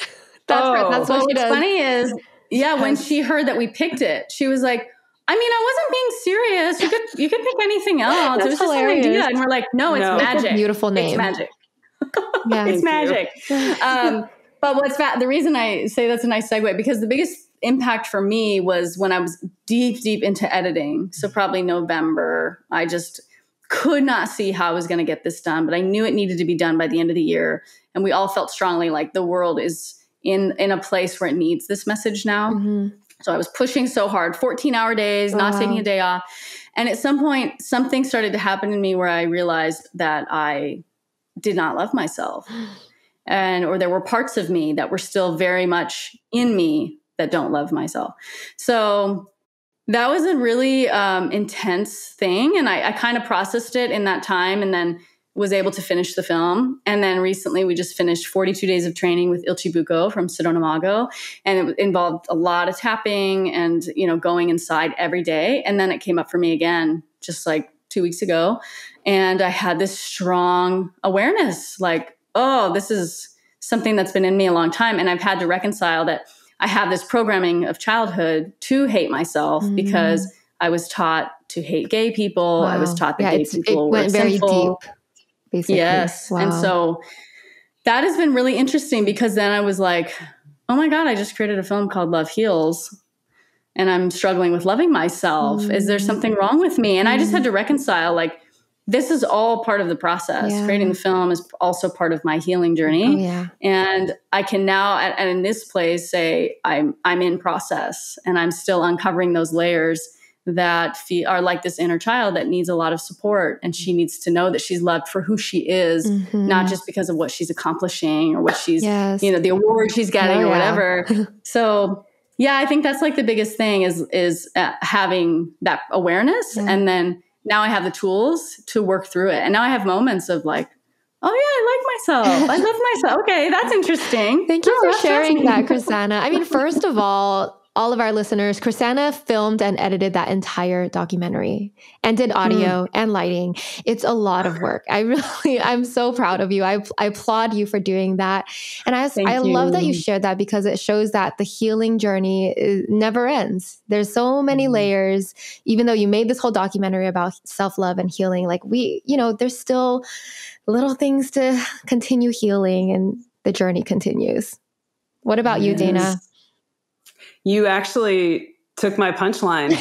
That's, that's what she does. What's funny is, when she heard that we picked it, she was like, I mean, I wasn't being serious. You could pick anything else. It was hilarious. Just an idea. And we're like, no, it's magic. It's a beautiful name. It's magic. It's magic. But what's the reason I say that's a nice segue, because the biggest impact for me was when I was deep into editing. So probably November, I just could not see how I was going to get this done, but I knew it needed to be done by the end of the year. And we all felt strongly like the world is in a place where it needs this message now. So I was pushing so hard, 14-hour days, not taking a day off. And at some point, something started to happen to me where I realized that I did not love myself. And, or there were parts of me that were still very much in me that don't love myself. So that was a really intense thing. And I kind of processed it in that time and then was able to finish the film. And then recently we just finished 42 days of training with Ilchi Buko from Sedona Mago. And it involved a lot of tapping and, you know, going inside every day. And then it came up for me again, just like 2 weeks ago. And I had this strong awareness, like, oh, this is something that's been in me a long time. And I've had to reconcile that I have this programming of childhood to hate myself because I was taught to hate gay people. I was taught that gay people were sinful. Deep, basically. And so that has been really interesting because then I was like, oh my God, I just created a film called Love Heals and I'm struggling with loving myself. Is there something wrong with me? And I just had to reconcile, like, this is all part of the process. Creating the film is also part of my healing journey. And I can now, and in this place, say I'm in process and I'm still uncovering those layers that are like this inner child that needs a lot of support. And she needs to know that she's loved for who she is, not just because of what she's accomplishing or what she's, you know, the award she's getting or whatever. So Yeah, I think that's like the biggest thing is having that awareness. Yeah. And then now I have the tools to work through it. And now I have moments of like, oh yeah, I like myself. I love myself. Okay, that's interesting. Thank you for sharing that, Krisanna. I mean, first of all of our listeners, Krisanna filmed and edited that entire documentary and did audio and lighting. It's a lot of work. I'm so proud of you. I applaud you for doing that. And I love that you shared that, because it shows that the healing journey never ends. There's so many layers. Even though you made this whole documentary about self-love and healing, like there's still little things to continue healing, and the journey continues. What about you, Dana? You actually took my punchline.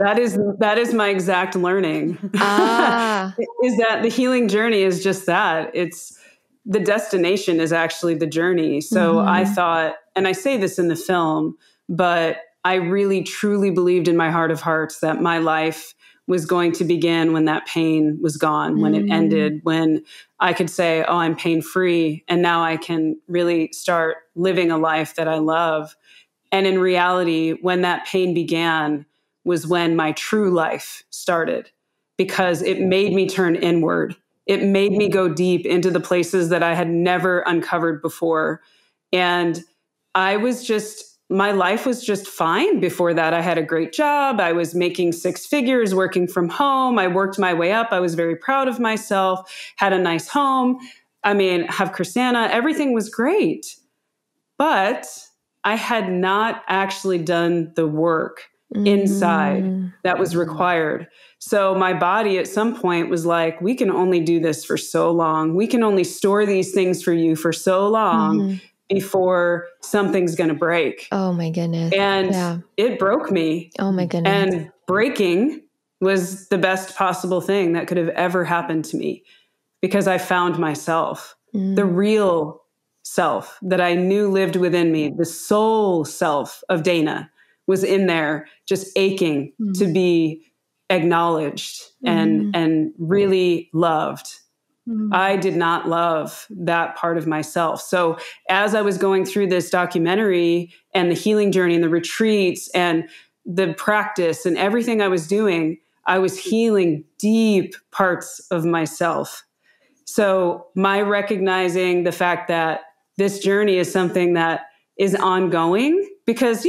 That is my exact learning. Is that the healing journey is just that. It's the destination is actually the journey. So I thought, and I say this in the film, but I really truly believed in my heart of hearts that my life was going to begin when that pain was gone, when it ended, when I could say, oh, I'm pain free. And now I can really start living a life that I love. And in reality, when that pain began was when my true life started, because it made me turn inward. It made me go deep into the places that I had never uncovered before. And my life was just fine before that. I had a great job. I was making 6 figures, working from home. I worked my way up. I was very proud of myself, had a nice home. I mean, have Krisanna, everything was great. But I had not actually done the work inside that was required. So my body at some point was like, we can only do this for so long. We can only store these things for you for so long before something's going to break. Oh my goodness. And it broke me. Oh my goodness. And breaking was the best possible thing that could have ever happened to me, because I found myself, the real self that I knew lived within me. The soul self of Dana was in there, just aching to be acknowledged and really loved. I did not love that part of myself. So as I was going through this documentary and the healing journey and the retreats and the practice and everything I was doing, I was healing deep parts of myself. So my recognizing the fact that this journey is something that is ongoing, because,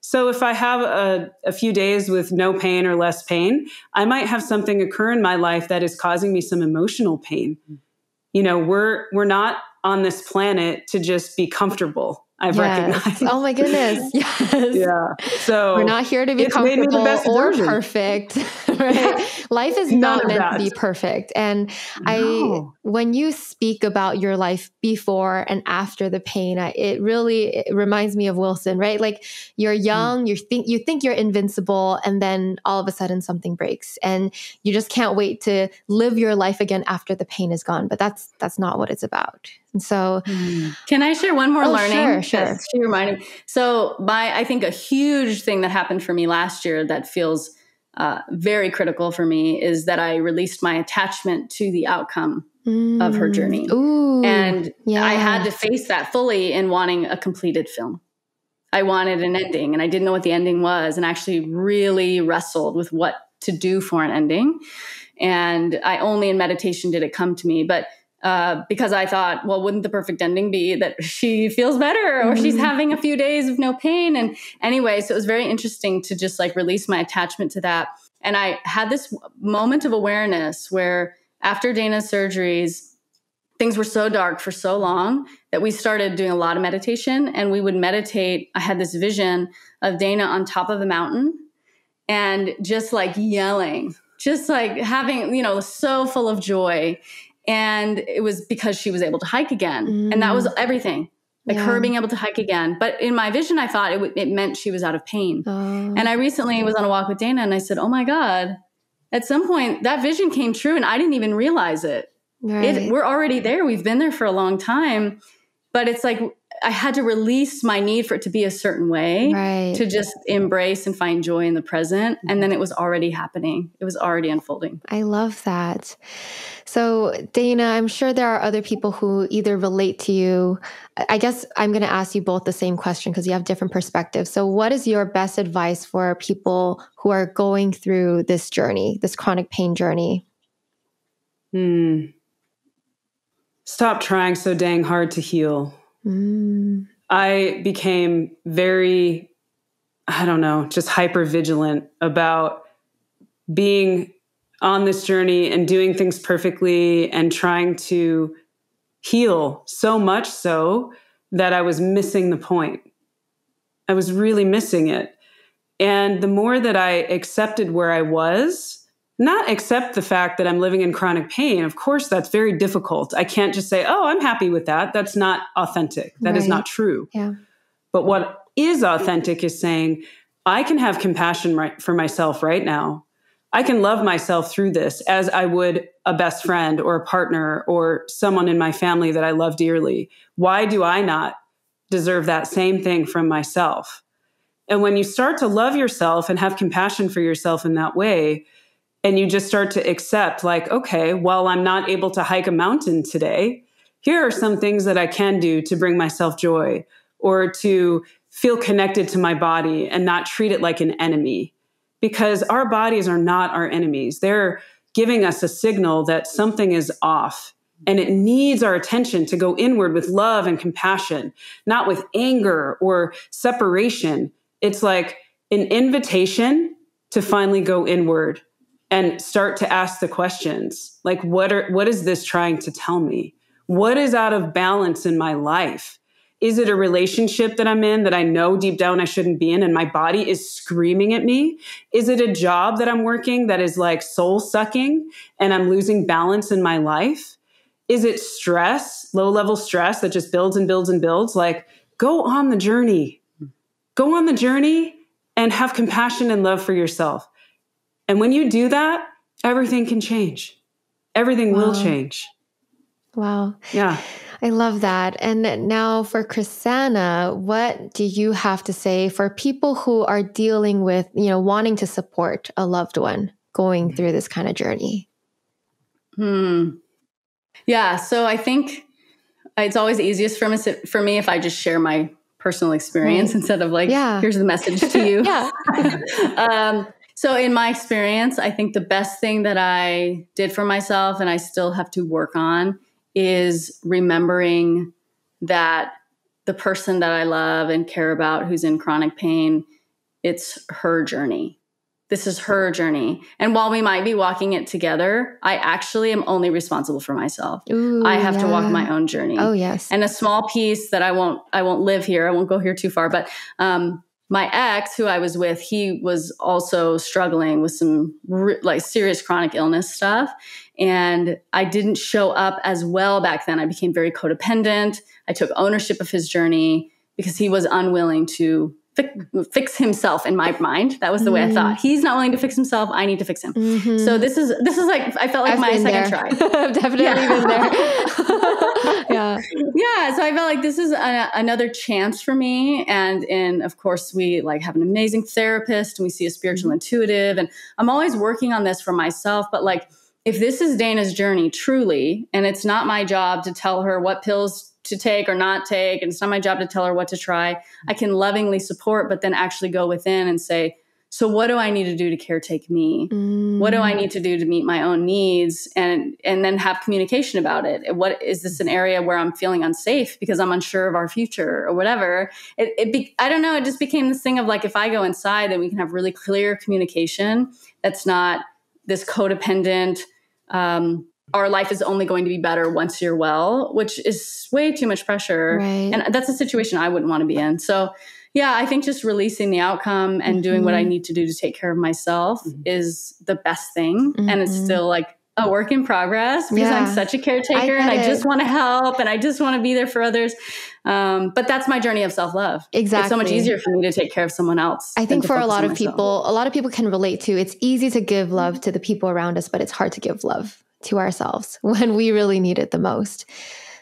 so if I have a few days with no pain or less pain, I might have something occur in my life that is causing me some emotional pain. We're not on this planet to just be comfortable. I've recognized. Oh my goodness. Yes. So we're not here to be comfortable or perfect. Right? Life is not meant to be perfect. And when you speak about your life before and after the pain, it reminds me of Wilson, right? Like you're young, you think you're invincible, and then all of a sudden something breaks and you just can't wait to live your life again after the pain is gone. But that's not what it's about. And so can I share one more learning? Sure. She reminded me. So I think a huge thing that happened for me last year that feels very critical for me is that I released my attachment to the outcome of her journey. Ooh, and I had to face that fully in wanting a completed film. I wanted an ending, and I didn't know what the ending was, and actually really wrestled with what to do for an ending. And I only in meditation did it come to me, but because I thought, well, wouldn't the perfect ending be that she feels better or she's having a few days of no pain? And anyway, so it was very interesting to just like release my attachment to that. And I had this moment of awareness where after Dana's surgeries, things were so dark for so long that we started doing a lot of meditation, and we would meditate. I had this vision of Dana on top of a mountain and just like yelling, just like having, so full of joy. And it was because she was able to hike again. And that was everything, like her being able to hike again. But in my vision, I thought it meant she was out of pain. Oh. And I recently was on a walk with Dana, and I said, oh my God, at some point that vision came true and I didn't even realize it. Right. We're already there. We've been there for a long time. But it's like I had to release my need for it to be a certain way, right, to just embrace and find joy in the present. And then it was already happening. It was already unfolding. I love that. So Dana, I'm sure there are other people who either relate to you. I guess I'm going to ask you both the same question because you have different perspectives. So what is your best advice for people who are going through this journey, this chronic pain journey? Stop trying so dang hard to heal. I became very, just hyper vigilant about being on this journey and doing things perfectly and trying to heal so much so that I was missing the point. I was really missing it. And the more that I accepted where I was, not accept the fact that I'm living in chronic pain. Of course, that's very difficult. I can't just say, oh, I'm happy with that. That's not authentic. That is not true. Yeah. But what is authentic is saying, I can have compassion for myself right now. I can love myself through this as I would a best friend or a partner or someone in my family that I love dearly. Why do I not deserve that same thing from myself? And when you start to love yourself and have compassion for yourself in that way, and you just start to accept, like, okay, well, I'm not able to hike a mountain today. Here are some things that I can do to bring myself joy or to feel connected to my body and not treat it like an enemy. Because our bodies are not our enemies. They're giving us a signal that something is off. And it needs our attention to go inward with love and compassion, not with anger or separation. It's like an invitation to finally go inward and start to ask the questions, like, what is this trying to tell me? What is out of balance in my life? Is it a relationship that I'm in that I know deep down I shouldn't be in and my body is screaming at me? Is it a job that I'm working that is like soul sucking and I'm losing balance in my life? Is it stress, low level stress that just builds and builds and builds? Like, go on the journey. Go on the journey and have compassion and love for yourself. And when you do that, everything can change. Everything will change. Wow. Yeah. I love that. And now for Krisanna, what do you have to say for people who are dealing with, you know, wanting to support a loved one going through this kind of journey? Yeah. So I think it's always easiest for me if I just share my personal experience instead of like, here's the message to you. So in my experience, I think the best thing that I did for myself and I still have to work on is remembering that the person that I love and care about who's in chronic pain, it's her journey. This is her journey. And while we might be walking it together, I actually am only responsible for myself. I have to walk my own journey. Oh, yes. And a small piece that I won't live here. I won't go here too far, but, my ex who I was with, he was also struggling with some serious chronic illness stuff. And I didn't show up as well back then. I became very codependent. I took ownership of his journey because he was unwilling to fix himself in my mind. That was the way I thought. He's not willing to fix himself. I need to fix him. So this is like, I felt like my second try. I've definitely been there. So I felt like this is another chance for me. And of course we like have an amazing therapist and we see a spiritual intuitive and I'm always working on this for myself. But like, if this is Dana's journey truly, and it's not my job to tell her what pills to take or not take, and it's not my job to tell her what to try. I can lovingly support, but then actually go within and say, so what do I need to do to caretake me? What do I need to do to meet my own needs? And then have communication about it. What is this an area where I'm feeling unsafe because I'm unsure of our future or whatever? I don't know. It just became this thing of like, if I go inside, then we can have really clear communication. That's not this codependent, our life is only going to be better once you're well, which is way too much pressure. Right. And that's a situation I wouldn't want to be in. So yeah, I think just releasing the outcome and doing what I need to do to take care of myself is the best thing. And it's still like a work in progress because I'm such a caretaker and I just want to help and I just want to be there for others. But that's my journey of self-love. Exactly. It's so much easier for me to take care of someone else. I think for a lot of people can relate to, it's easy to give love to the people around us, but it's hard to give love to ourselves when we really need it the most.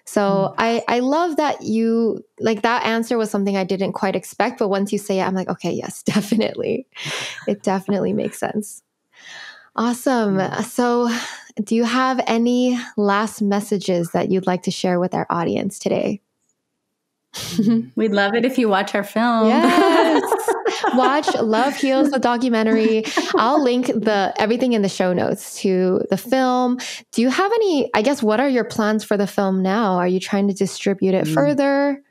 So I love that you, like, that answer was something I didn't quite expect. But once you say it, I'm like, okay, yes, definitely. It definitely makes sense. Awesome. So do you have any last messages that you'd like to share with our audience today? We'd love it if you watch our film. Yes. Watch Love Heals, the documentary. I'll link everything in the show notes to the film. Do you have any, I guess, what are your plans for the film now? Are you trying to distribute it further?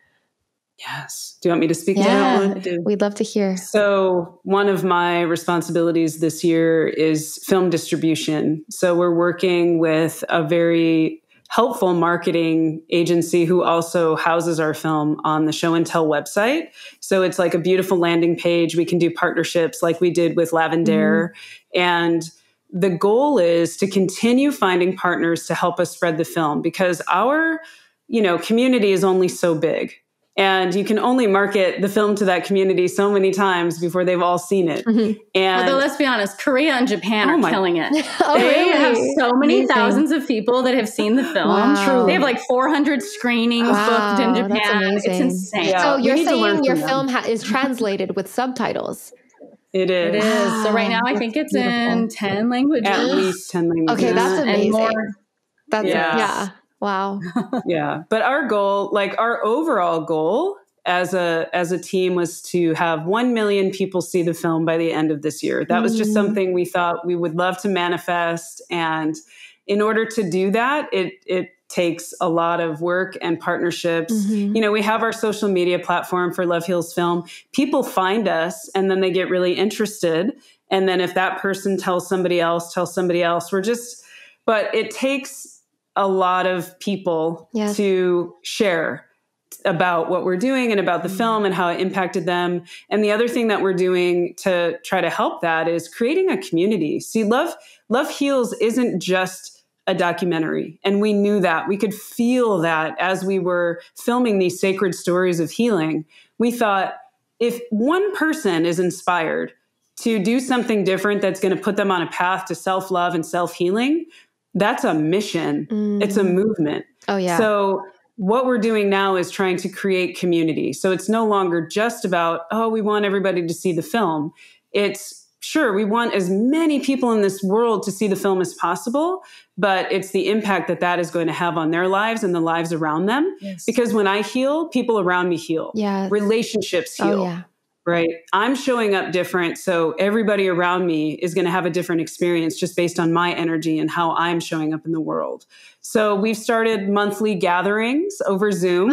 Yes. Do you want me to speak to that one? I do. We'd love to hear. So one of my responsibilities this year is film distribution. So we're working with a very helpful marketing agency who also houses our film on the Show and Tell website. So it's like a beautiful landing page. We can do partnerships like we did with Lavendaire. And the goal is to continue finding partners to help us spread the film, because our, you know, community is only so big. And you can only market the film to that community so many times before they've all seen it. And although, let's be honest, Korea and Japan are killing it. They have so many thousands of people that have seen the film. Wow. They have like 400 screenings booked in Japan. It's insane. Yeah. So you're saying your film is translated with subtitles? It is. Wow. So right now I think it's in 10 languages. At least 10 languages. Okay, that's amazing. And more. That's Wow. Yeah. But our goal, like our overall goal as a team, was to have 1 million people see the film by the end of this year. That was just something we thought we would love to manifest. And in order to do that, it takes a lot of work and partnerships. You know, we have our social media platform for Love Heals Film. People find us and then they get really interested. And then if that person tells somebody else, but it takes a lot of people to share about what we're doing and about the film and how it impacted them. And the other thing that we're doing to try to help that is creating a community. See, Love Heals isn't just a documentary. And we knew that. We could feel that as we were filming these sacred stories of healing. We thought, if one person is inspired to do something different that's going to put them on a path to self-love and self-healing, that's a mission. It's a movement. Oh, yeah. So what we're doing now is trying to create community. So it's no longer just about, we want everybody to see the film. It's sure, we want as many people in this world to see the film as possible, but it's the impact that is going to have on their lives and the lives around them. Yes. Because when I heal, people around me heal. Yeah. Relationships heal. Oh, yeah. Right. I'm showing up different. So everybody around me is going to have a different experience just based on my energy and how I'm showing up in the world. So we've started monthly gatherings over Zoom,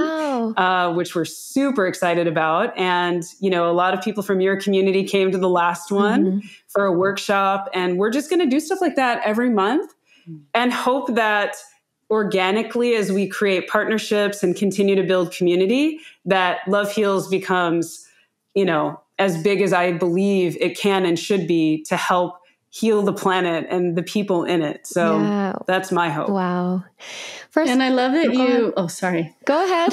which we're super excited about. And, you know, a lot of people from your community came to the last one for a workshop. And we're just going to do stuff like that every month and hope that organically, as we create partnerships and continue to build community, that Love Heals becomes, you know, as big as I believe it can and should be to help heal the planet and the people in it. So that's my hope. Wow. And I love that you, Go ahead.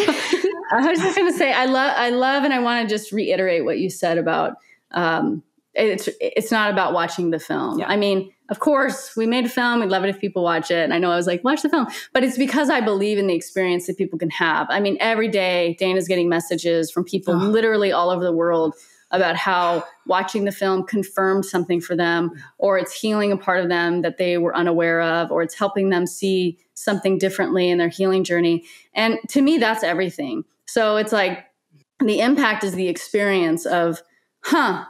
I was just going to say, I love, and I want to just reiterate what you said about, it's not about watching the film. Yeah. I mean, of course we made a film. We'd love it if people watch it. And I know I was like, watch the film, but it's because I believe in the experience that people can have. I mean, every day Dana's getting messages from people literally all over the world about how watching the film confirmed something for them, or it's healing a part of them that they were unaware of, or it's helping them see something differently in their healing journey. And to me, that's everything. So it's like the impact is the experience of,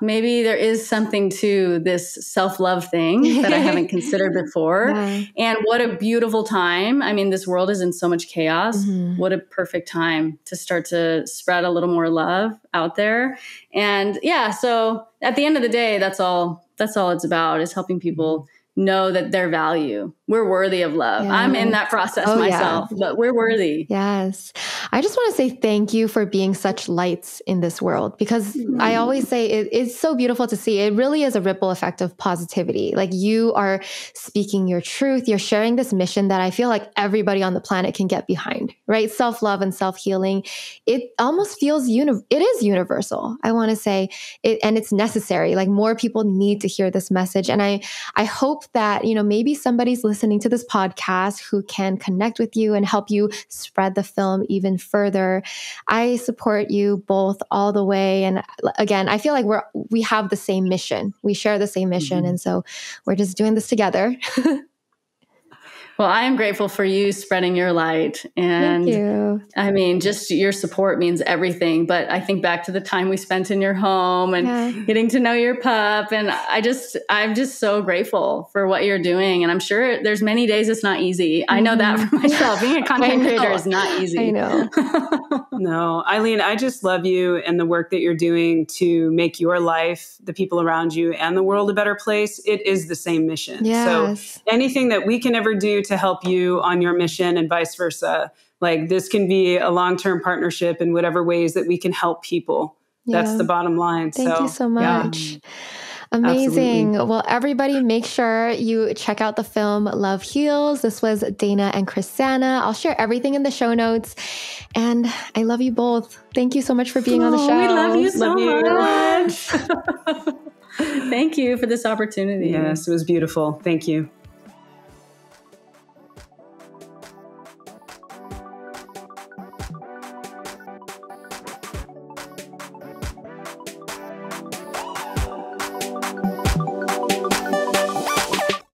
maybe there is something to this self-love thing that I haven't considered before. And what a beautiful time. I mean, this world is in so much chaos. What a perfect time to start to spread a little more love out there. And so at the end of the day, that's all it's about, is helping people know that their value, we're worthy of love. I'm in that process myself, but we're worthy. Yes. I just want to say thank you for being such lights in this world, because I always say it's so beautiful to see. It really is a ripple effect of positivity. Like, you are speaking your truth. You're sharing this mission that I feel like everybody on the planet can get behind, right? Self-love and self-healing. It almost feels, it is universal. I want to say it, and it's necessary. Like, more people need to hear this message. And I hope that, maybe somebody's listening to this podcast who can connect with you and help you spread the film even further. I support you both all the way. And again, I feel like we have the same mission. We share the same mission. Mm-hmm. And so we're just doing this together. Well, I am grateful for you spreading your light. And thank you. I mean, just your support means everything. But I think back to the time we spent in your home and getting to know your pup. And I'm just so grateful for what you're doing. And I'm sure there's many days it's not easy. Mm-hmm. I know that for myself. Being a content creator is not easy. I know. No, Aileen, I just love you and the work that you're doing to make your life, the people around you, and the world a better place. It is the same mission. Yes. So anything that we can ever do to help you on your mission and vice versa. Like, this can be a long-term partnership in whatever ways that we can help people. Yeah. That's the bottom line. Thank you so much. Yeah. Amazing. Absolutely. Well, everybody, make sure you check out the film Love Heals. This was Dana and Krisanna. I'll share everything in the show notes. And I love you both. Thank you so much for being on the show. We love you so much. Thank you for this opportunity. Yes, it was beautiful. Thank you.